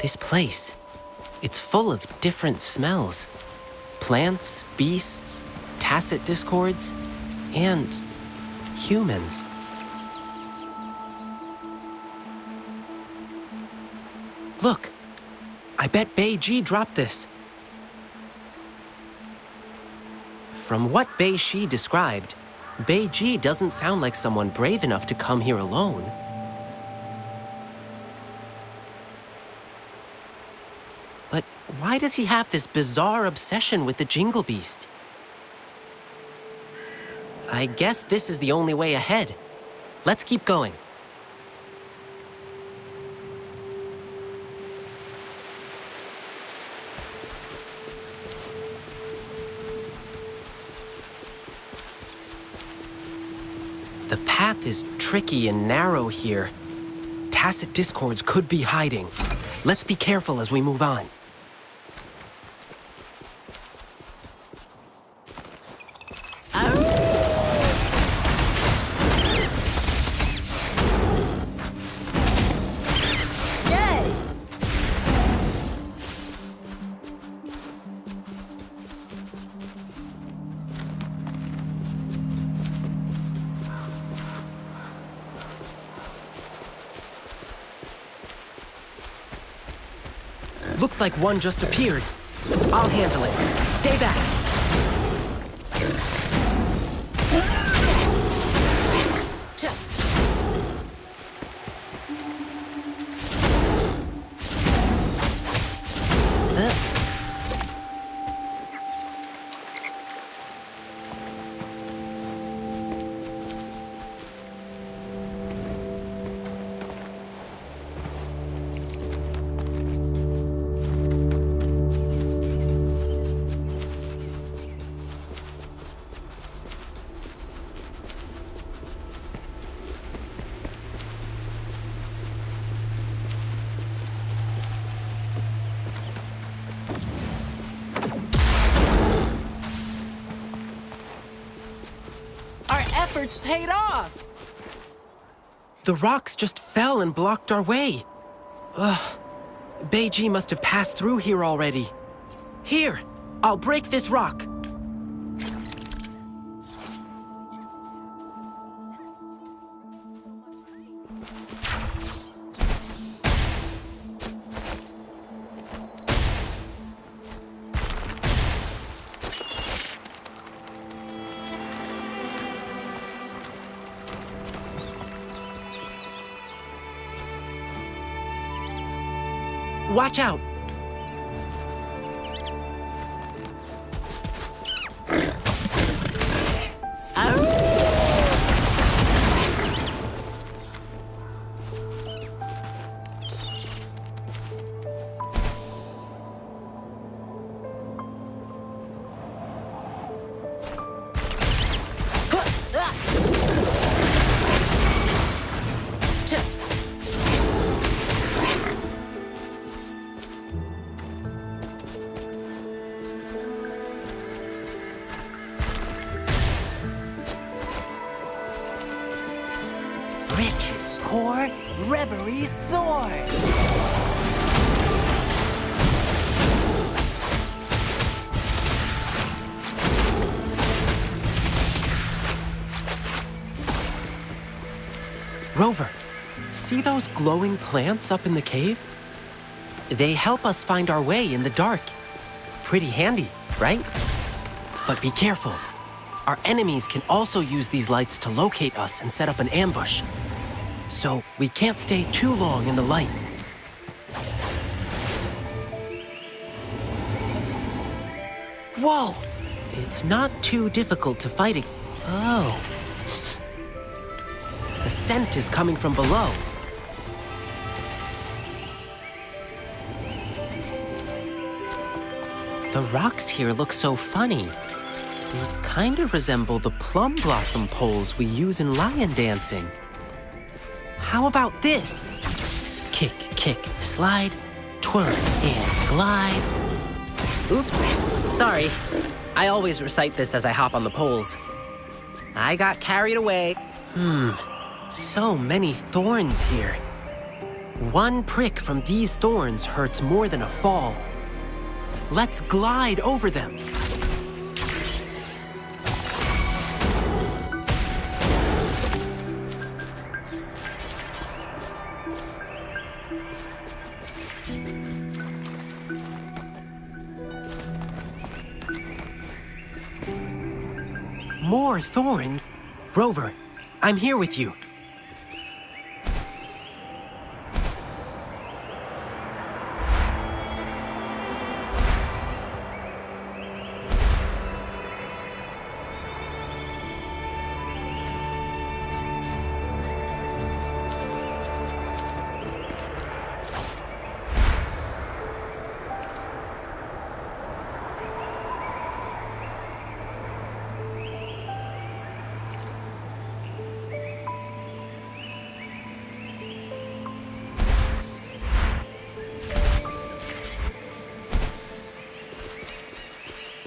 This place, it's full of different smells. Plants, beasts, tacit discords, and humans. Look, I bet Bei Shi dropped this. From what Bei Shi described, Bei Shi doesn't sound like someone brave enough to come here alone. But why does he have this bizarre obsession with the Jingle Beast? I guess this is the only way ahead. Let's keep going. The path is tricky and narrow here. Tacit discords could be hiding. Let's be careful as we move on. Looks like one just appeared. I'll handle it. Stay back. It's paid off! The rocks just fell and blocked our way. Ugh. Bei Shi must have passed through here already. Here, I'll break this rock. Watch out! Riches pour, reverie soars. Rover, see those glowing plants up in the cave? They help us find our way in the dark. Pretty handy, right? But be careful. Our enemies can also use these lights to locate us and set up an ambush. So we can't stay too long in the light. Whoa! It's not too difficult to fight it. Oh. The scent is coming from below. The rocks here look so funny. They kind of resemble the plum blossom poles we use in lion dancing. How about this? Kick, kick, slide, twirl, and glide. Oops, sorry. I always recite this as I hop on the poles. I got carried away. So many thorns here. One prick from these thorns hurts more than a fall. Let's glide over them. More thorns? Rover, I'm here with you.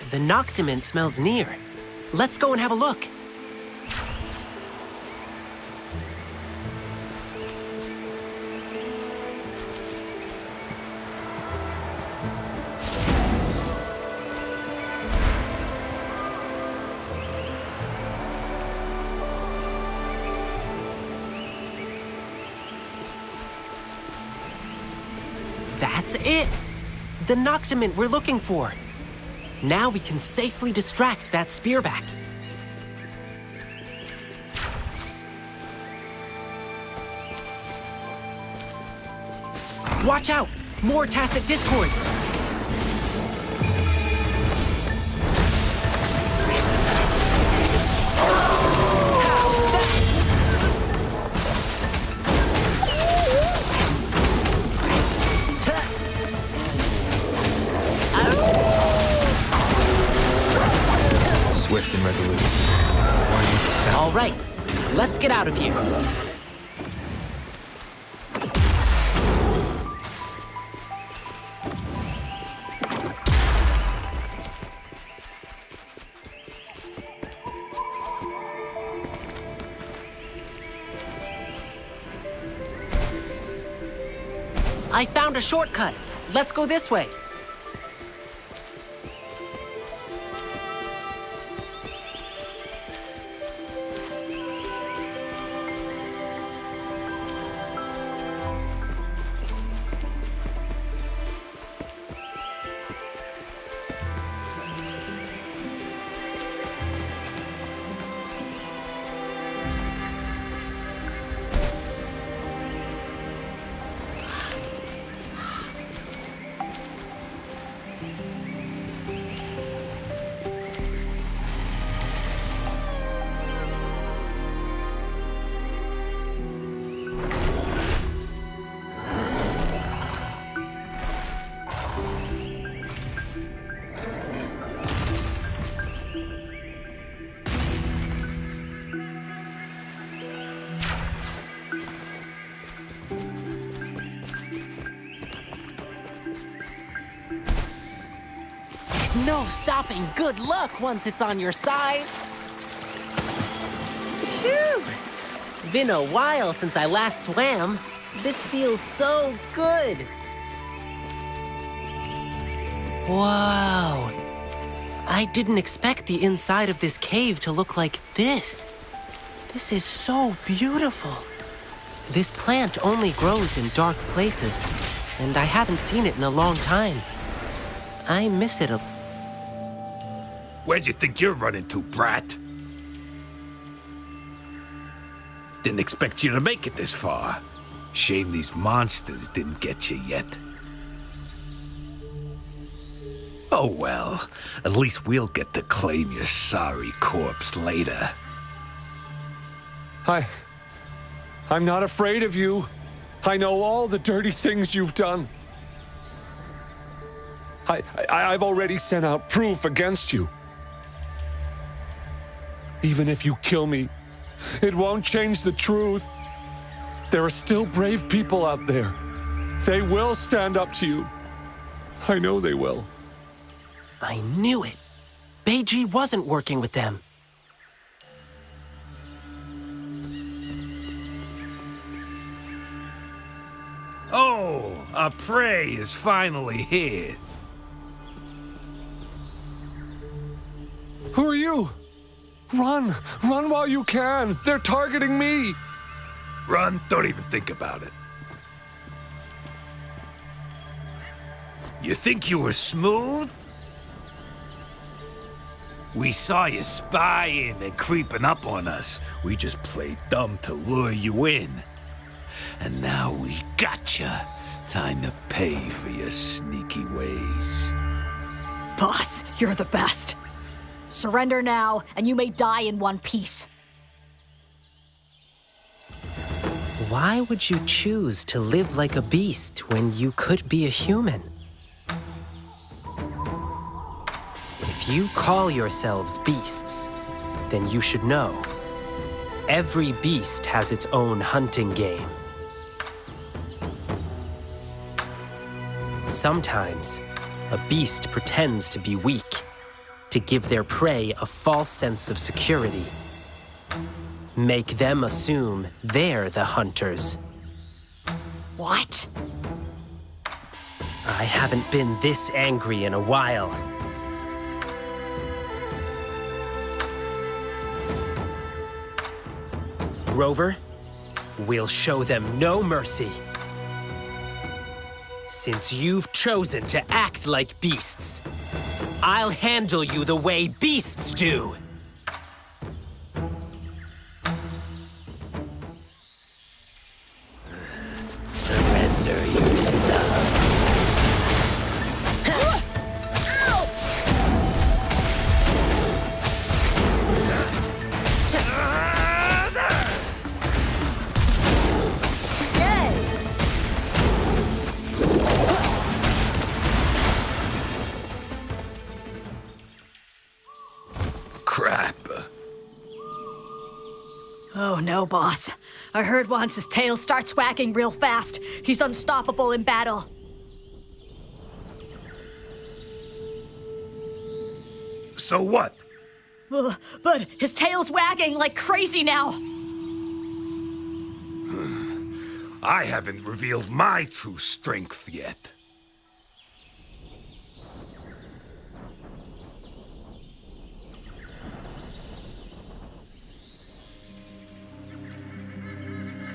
The Noctamin smells near. Let's go and have a look. That's it! The Noctamin we're looking for. Now we can safely distract that Spearback. Watch out! More tacit discords! All right, let's get out of here. I found a shortcut. Let's go this way. No stopping good luck once it's on your side. Phew! Been a while since I last swam. This feels so good. Wow! I didn't expect the inside of this cave to look like this. This is so beautiful. This plant only grows in dark places, and I haven't seen it in a long time. I miss it a lot. Where'd you think you're running to, brat? Didn't expect you to make it this far. Shame these monsters didn't get you yet. Oh well, at least we'll get to claim your sorry corpse later. I'm not afraid of you. I know all the dirty things you've done. I've already sent out proof against you. Even if you kill me, it won't change the truth. There are still brave people out there. They will stand up to you. I know they will. I knew it. Bei Shi wasn't working with them. Oh, our prey is finally here. Who are you? Run! Run while you can! They're targeting me! Run, don't even think about it. You think you were smooth? We saw you spying and creeping up on us. We just played dumb to lure you in. And now we gotcha. Time to pay for your sneaky ways. Boss, you're the best. Surrender now, and you may die in one piece. Why would you choose to live like a beast when you could be a human? If you call yourselves beasts, then you should know. Every beast has its own hunting game. Sometimes, a beast pretends to be weak, to give their prey a false sense of security. Make them assume they're the hunters. What? I haven't been this angry in a while. Rover, we'll show them no mercy. Since you've chosen to act like beasts, I'll handle you the way beasts do! Surrender your stuff. Oh no, boss. I heard once his tail starts wagging real fast. He's unstoppable in battle. So what? But his tail's wagging like crazy now. I haven't revealed my true strength yet.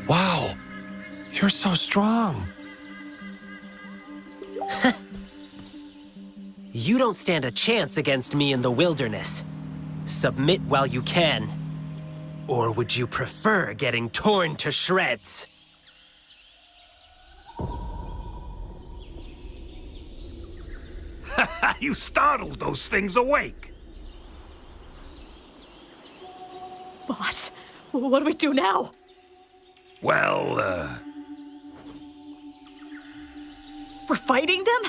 Wow, you're so strong. You don't stand a chance against me in the wilderness. Submit while you can. Or would you prefer getting torn to shreds? You startled those things awake. Boss, what do we do now? Well, we're fighting them?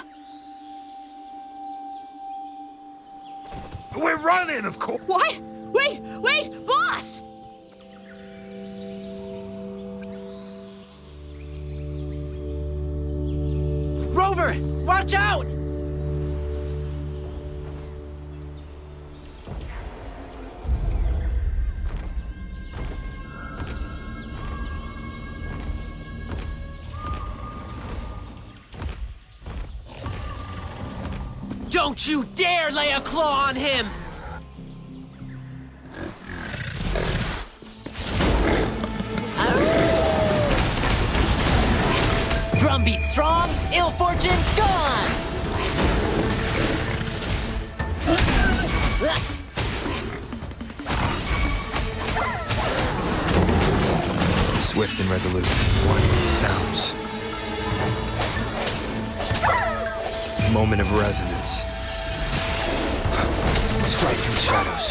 We're running, of course. What? Wait, wait, boss! Rover, watch out! Don't you dare lay a claw on him! Drumbeat strong, ill fortune gone! Swift and resolute, one with the sounds. Moment of resonance. Strike from the shadows.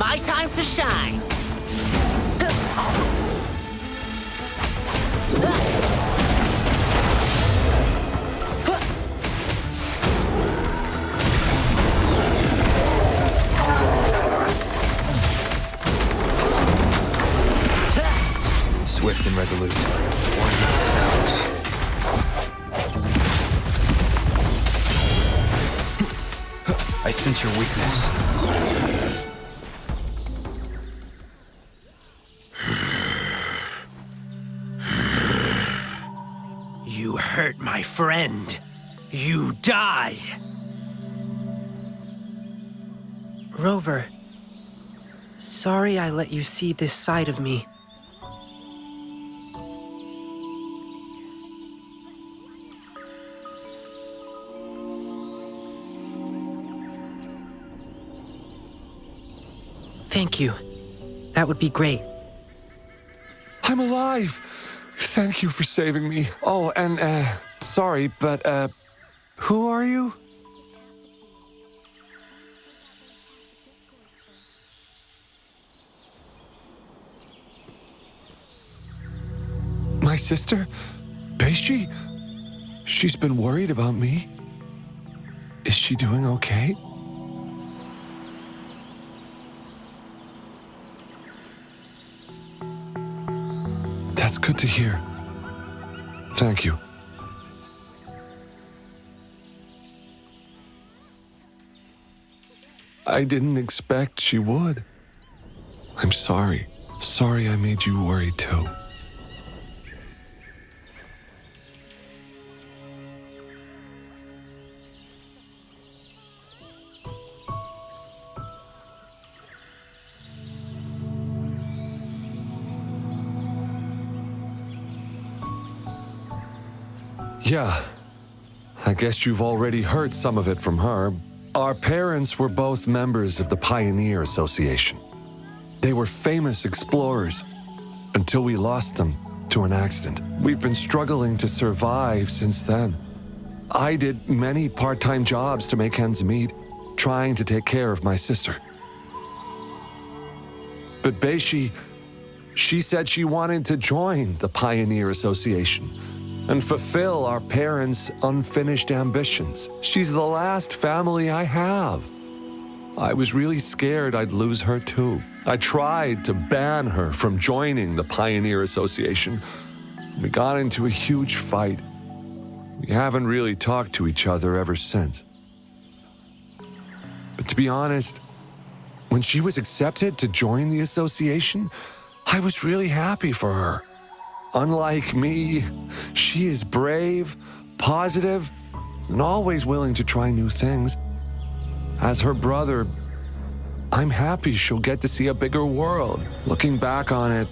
My time to shine. Swift and resolute. I sense your weakness. You hurt my friend. You die. Rover, sorry I let you see this side of me. Thank you. That would be great. I'm alive! Thank you for saving me. Oh, and, sorry, but, who are you? My sister? Bei Shi? She's been worried about me. Is she doing okay? That's good to hear. Thank you. I didn't expect she would. I'm sorry. Sorry I made you worry too. Yeah, I guess you've already heard some of it from her. Our parents were both members of the Pioneer Association. They were famous explorers until we lost them to an accident. We've been struggling to survive since then. I did many part-time jobs to make ends meet, trying to take care of my sister. But Bei Shi, she said she wanted to join the Pioneer Association and fulfill our parents' unfinished ambitions. She's the last family I have. I was really scared I'd lose her too. I tried to ban her from joining the Pioneer Association. We got into a huge fight. We haven't really talked to each other ever since. But to be honest, when she was accepted to join the association, I was really happy for her. Unlike me, she is brave, positive, and always willing to try new things. As her brother, I'm happy she'll get to see a bigger world. Looking back on it,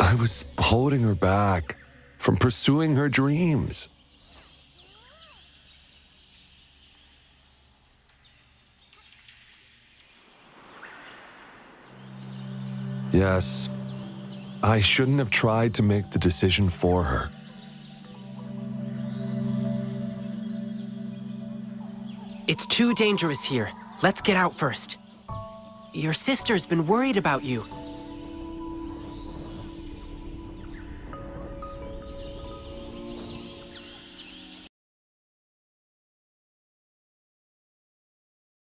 I was holding her back from pursuing her dreams. Yes. I shouldn't have tried to make the decision for her. It's too dangerous here. Let's get out first. Your sister's been worried about you.